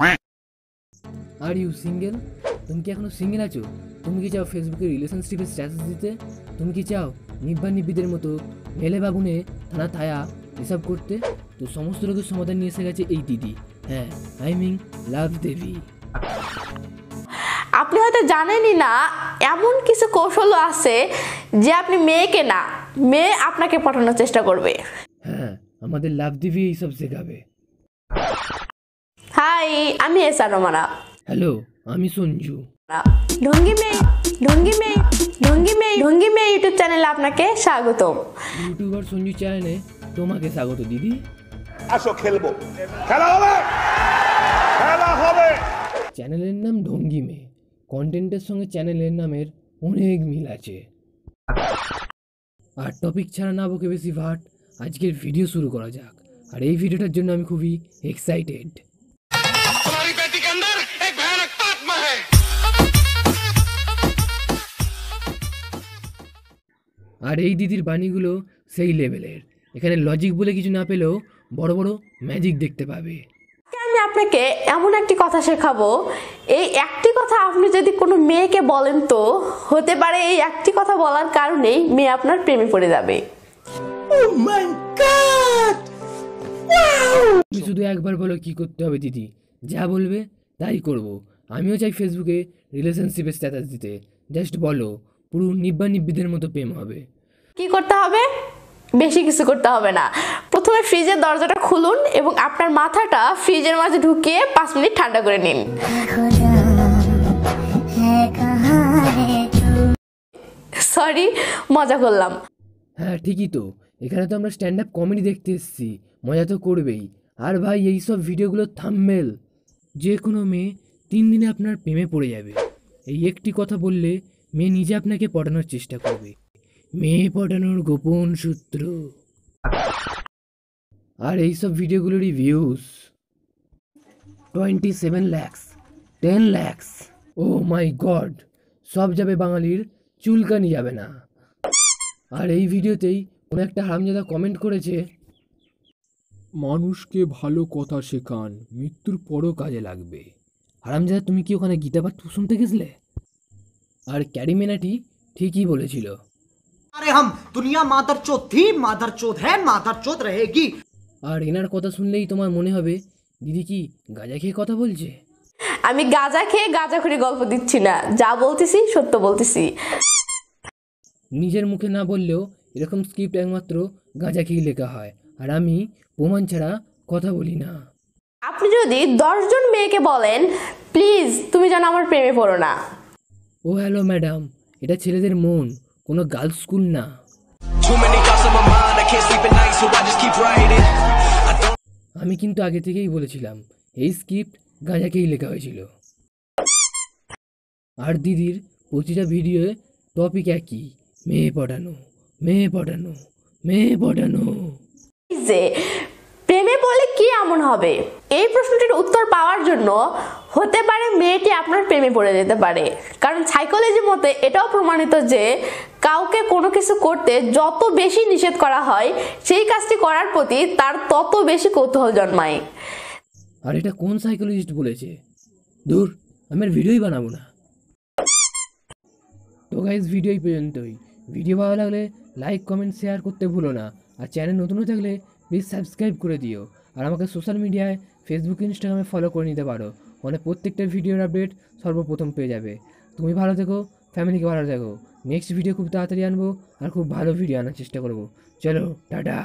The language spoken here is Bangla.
Are you single? तुम कि एखोनो सिंगल आछो? तुम कि चाओ फेसबुके रिलेशनशिपेर स्ट्याटास दिते? तुम कि चाओ निब्बा निब्बिदेर मतो मेले बागुने थाना थाया हिसाब करते? तो समस्त रोगेर समाधान निये एसे गेछे एई दिदी। हाँ, आई मीन लाभ देवी। আপনি হয়তো জানেনই না এমন কিছু কৌশল আছে যে আপনি মেয়েকে না মেয়ে আপনাকে পটানোর চেষ্টা করবে। হ্যাঁ, আমাদের লাভ দিবি এই সব শেখাবে। হাই, আমি এসআর রমানা। হ্যালো, আমি সঞ্জু। ঢঙ্গি মেয়ে ইউটিউব চ্যানেলে আপনাকে স্বাগত। ইউটিউবার সঞ্জু চ্যানেলে তোমাকে স্বাগত দিদি। আসো খেলবো, খেলা হবে। চ্যানেলের নাম ঢঙ্গি মেয়ে। কন্টেন্টের সঙ্গে চ্যানেলের নামের অনেক মিল আছে। আর টপিক ছাড়া না বকে বেশি ভাট, আজকের ভিডিও শুরু করা যাক। আর এই ভিডিওটার জন্য আমি খুবই এক্সাইটেড। আর এই দিদির বাণীগুলো সেই লেভেলের, এখানে লজিক বলে কিছু না পেলেও বড় বড় ম্যাজিক দেখতে পাবে। আপনাকে এমন একটি কথা শেখাবো, এই একটি কথা আপনি যদি কোনো মেয়েকে বলেন তো হতে পারে এই একটি কথা বলার কারণেই মেয়ে আপনার প্রেমে পড়ে যাবে। Oh my god, wow! শুধু একবার বলো কি করতে হবে দিদি, যা বলবে তাই করব। আমিও চাই ফেসবুকে রিলেশনশিপের স্ট্যাটাস দিতে। জাস্ট বলো, পুরো নিব্বা নিব্বিদের মতো প্রেম হবে। কি করতে হবে? বেশি কিছু করতে হবে না। প্রথমে ফ্রিজের দরজাটা খুলুন এবং আপনার মাথাটা ফ্রিজের মাঝে ঢুকিয়ে 5 মিনিট ঠান্ডা করে নিন। সরি, মজা করলাম। হ্যাঁ ঠিকই তো, এখানে তো আমরা স্ট্যান্ড আপ কমেডি দেখতে এসেছি, মজা তো করবেই। আর ভাই, এইসব ভিডিওগুলো থাম্বনেল, যে কোনো মেয়ে 3 দিনে আপনার প্রেমে পড়ে যাবে। এই একটি কথা বললে মেয়ে নিজে আপনাকে পটানোর চেষ্টা করবে। মেয়ে পটানোর গোপন সূত্র। আর এইসব ভিডিওগুলোরই views 27 lakhs, 10 lakhs। Oh my god, সব যাবে, বাঙালির চুলকানি যাবে না। আর এই ভিডিওতেই কোনো একটা হারামজাদা কমেন্ট করেছে, মানুষকে ভালো কথা শেখান, মৃত্যুর পরও কাজে লাগবে। হারামজাদা, তুমি কি ওখানে গীতা পাঠ শুনতে গেছিলে? আর ক্যারিমেনাটি ঠিকই বলেছিল, আরে হাম দুনিয়া মাদারচোদ থি, মাদারচোদ হ্যায়, মাদারচোদ রহেগি। আর এনার কথা শুনলেই তোমার মনে হবে দিদি কি গাঁজা খেয়ে কথা বলছে। আমি গাঁজা খেয়ে গাঁজাখুরি গল্প দিচ্ছি না, যা বলতেছি সত্য বলতেছি। নিজের মুখে না বললেও এরকম স্ক্রিপ্ট একমাত্র গাঁজা খেয়ে লেখা হয়, আর আমি প্রমাণ ছাড়া কথা বলি না। আপনি যদি 10 জন মেয়েকে বলেন, প্লিজ তুমি যেন আমার প্রেমে পড়ো না। ও হ্যালো ম্যাডাম, এটা ছেলেদের মন, কোনো গার্লস স্কুল না। আমি কিন্তু আগে থেকেই বলেছিলাম এই স্ক্রিপ্ট গাঁজাকেই লেখা হয়েছিল। আর দিদির প্রতিটা ভিডিওয়ে টপিক একই, মেয়ে পটানো। প্রেমে বলে কি এমন হবে? এই প্রশ্নটির উত্তর পাওয়ার জন্য হতে পারে মেয়েটি আপনার প্রেমে পড়ে যেতে পারে, কারণ সাইকোলজি মতে এটাও প্রমাণিত যে কাউকে কোনো কিছু করতে যত বেশি নিষেধ করা হয়, সেই কাজটি করার প্রতি তার তত বেশি কৌতূহল জন্মায়। আর এটা কোন সাইকোলজিস্ট বলেছে? দূর, আমি ভিডিওই বানাবো না। তো গাইস, ভিডিও এই পর্যন্তই। ভিডিও ভালো লাগলে লাইক কমেন্ট শেয়ার করতে ভুলো না, আর চ্যানেল নতুন থাকলে প্লিজ সাবস্ক্রাইব করে দিও। আর আমাকে সোশ্যাল মিডিয়ায় ফেসবুক ইনস্টাগ্রামে ফলো করে নিতে পারো, মানে প্রত্যেকটা ভিডিওর আপডেট সর্বপ্রথম পেয়ে যাবে। তুমি ভালো থেকো, ফ্যামিলিকে ভালো থেকো। নেক্সট ভিডিও খুব তাড়াতাড়ি আনবো, আর খুব ভালো ভিডিও আনার চেষ্টা করবো। চলো, টাটা।